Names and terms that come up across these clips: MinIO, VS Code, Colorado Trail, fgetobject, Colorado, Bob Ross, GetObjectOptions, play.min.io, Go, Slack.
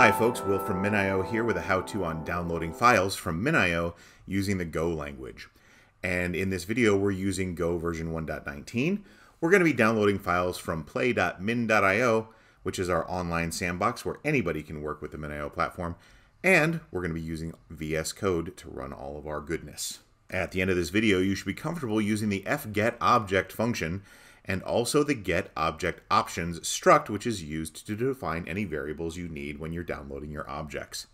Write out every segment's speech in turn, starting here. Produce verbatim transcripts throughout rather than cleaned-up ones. Hi folks, Will from MinIO here with a how-to on downloading files from MinIO using the Go language. And in this video, we're using Go version one point nineteen. We're going to be downloading files from play dot min dot i o, which is our online sandbox where anybody can work with the MinIO platform. And we're going to be using V S Code to run all of our goodness. At the end of this video, you should be comfortable using the fgetobject function and also the GetObjectOptions struct, which is used to define any variables you need when you're downloading your objects.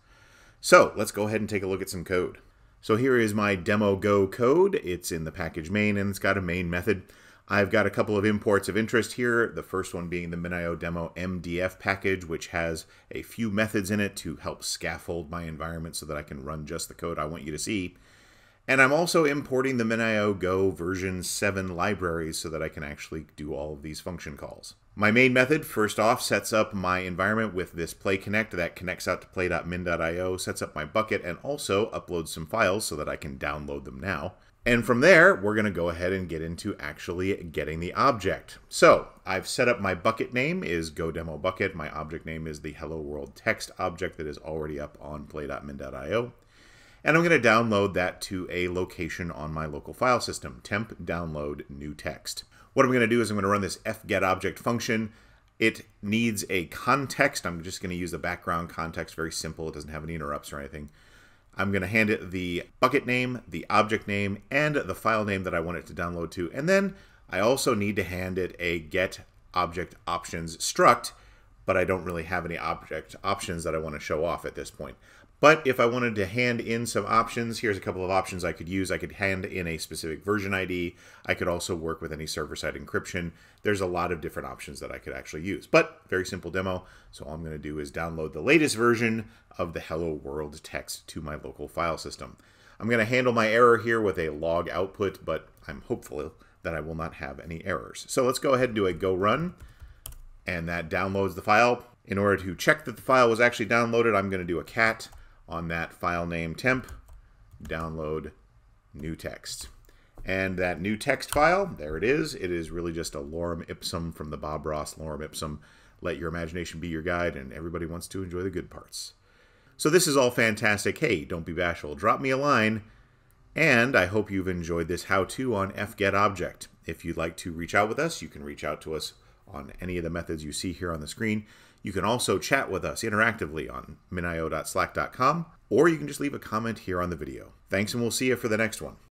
So let's go ahead and take a look at some code. So here is my demo Go code. It's in the package main and it's got a main method. I've got a couple of imports of interest here, the first one being the MinIO demo M D F package, which has a few methods in it to help scaffold my environment so that I can run just the code I want you to see. And I'm also importing the MinIO Go version seven libraries so that I can actually do all of these function calls. My main method, first off, sets up my environment with this play connect that connects out to play dot min dot i o, sets up my bucket, and also uploads some files so that I can download them now. And from there, we're going to go ahead and get into actually getting the object. So I've set up my bucket name is Go Demo Bucket. My object name is the Hello World text object that is already up on play dot min dot i o. And I'm going to download that to a location on my local file system, temp download new text. What I'm going to do is I'm going to run this fgetobject function. It needs a context. I'm just going to use the background context, very simple. It doesn't have any interrupts or anything. I'm going to hand it the bucket name, the object name, and the file name that I want it to download to. And then I also need to hand it a GetObjectOptions struct, but I don't really have any object options that I want to show off at this point. But if I wanted to hand in some options, here's a couple of options I could use. I could hand in a specific version I D. I could also work with any server-side encryption. There's a lot of different options that I could actually use, but very simple demo. So all I'm going to do is download the latest version of the Hello World text to my local file system. I'm going to handle my error here with a log output, but I'm hopeful that I will not have any errors. So let's go ahead and do a go run, and that downloads the file. In order to check that the file was actually downloaded, I'm going to do a cat on that file name temp, download new text. And that new text file, there it is. It is really just a lorem ipsum from the Bob Ross lorem ipsum. Let your imagination be your guide, and everybody wants to enjoy the good parts. So this is all fantastic. Hey, don't be bashful. Drop me a line. And I hope you've enjoyed this how-to on fgetobject. If you'd like to reach out with us, you can reach out to us on any of the methods you see here on the screen. You can also chat with us interactively on min i o dot slack dot com, or you can just leave a comment here on the video. Thanks, and we'll see you for the next one.